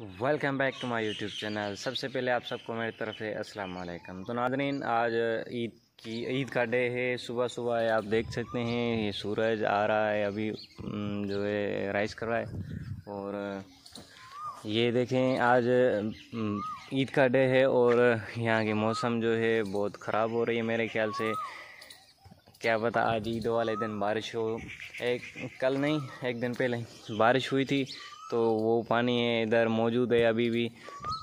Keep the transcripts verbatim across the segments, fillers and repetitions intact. Welcome back to my YouTube channel. सबसे पहले आप सबको मेरी तरफ से अस्सलाम वालेकुम। तो नाज़रीन, आज ईद की ईद का डे है। सुबह सुबह है, आप देख सकते हैं ये सूरज आ रहा है, अभी जो है राइज़ कर रहा है। और ये देखें आज ईद का डे है और यहाँ के मौसम जो है बहुत ख़राब हो रही है। मेरे ख्याल से क्या पता आज ईद वाले दिन बारिश हो। एक कल नहीं, एक दिन पहले बारिश हुई थी तो वो पानी है इधर मौजूद है अभी भी।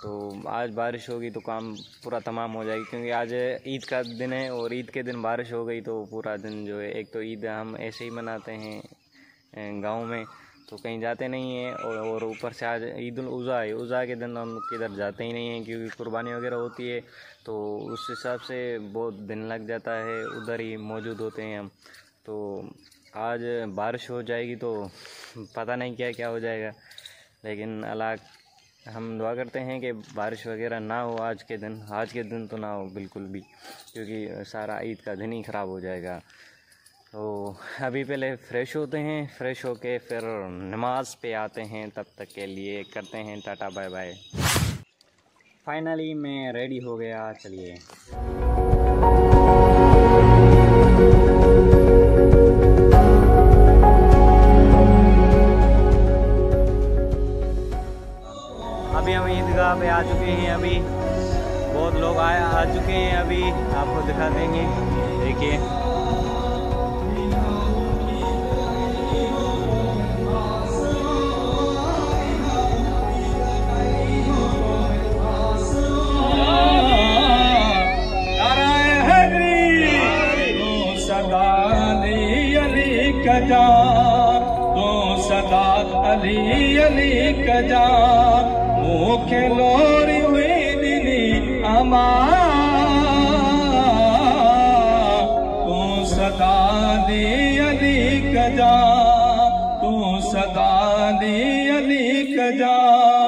तो आज बारिश होगी तो काम पूरा तमाम हो जाएगी, क्योंकि आज ईद का दिन है और ईद के दिन बारिश हो गई तो पूरा दिन जो है, एक तो ईद हम ऐसे ही मनाते हैं गांव में, तो कहीं जाते नहीं हैं। और ऊपर से आज ईद उल अज़हा है, उज़हा के दिन हम किधर जाते ही नहीं हैं क्योंकि कुर्बानी वगैरह होती है, तो उस हिसाब से बहुत दिन लग जाता है, उधर ही मौजूद होते हैं हम। तो आज बारिश हो जाएगी तो पता नहीं क्या क्या हो जाएगा, लेकिन अल्लाह हम दुआ करते हैं कि बारिश वगैरह ना हो आज के दिन। आज के दिन तो ना हो बिल्कुल भी, क्योंकि सारा ईद का दिन ही ख़राब हो जाएगा। तो अभी पहले फ़्रेश होते हैं, फ़्रेश होके फिर नमाज पे आते हैं। तब तक के लिए करते हैं टाटा बाय बाय। फाइनली मैं रेडी हो गया, चलिए। अभी हम ईदगाह पे आ चुके हैं, अभी बहुत लोग आए आ चुके हैं, अभी आपको दिखा देंगे। देखिए कजा तो सदा अली अली कजा मुखे नोरी हुई दिली अमा तू सदा दी अली कजा तू सदा दी अली कजा।